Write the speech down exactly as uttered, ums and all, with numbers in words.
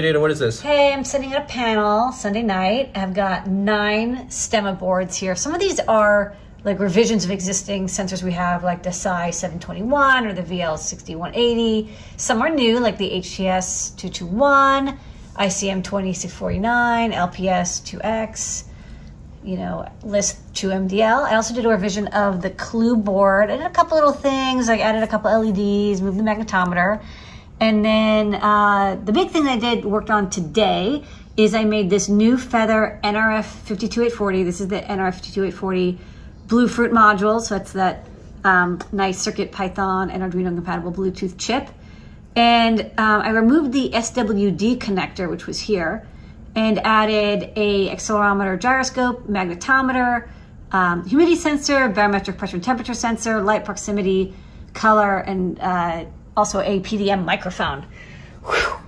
Hey Dana, what is this? Hey, I'm sending out a panel Sunday night. I've got nine Stemma boards here. Some of these are like revisions of existing sensors we have, like the Si seven twenty-one or the V L sixty-one eighty. Some are new, like the H T S two twenty-one, I C M two six four nine, L P S two X, you know, L I S three M D L. I also did a revision of the Clue board. I did a couple little things. I added a couple L E Ds, moved the magnetometer. And then uh, the big thing I did, worked on today, is I made this new Feather N R F five two eight four zero. This is the N R F five two eight four zero Bluefruit module. So that's that um, nice CircuitPython and Arduino compatible Bluetooth chip. And um, I removed the S W D connector, which was here, and added a accelerometer, gyroscope, magnetometer, um, humidity sensor, barometric pressure and temperature sensor, light proximity, color, and uh, also a P D M microphone. Whew.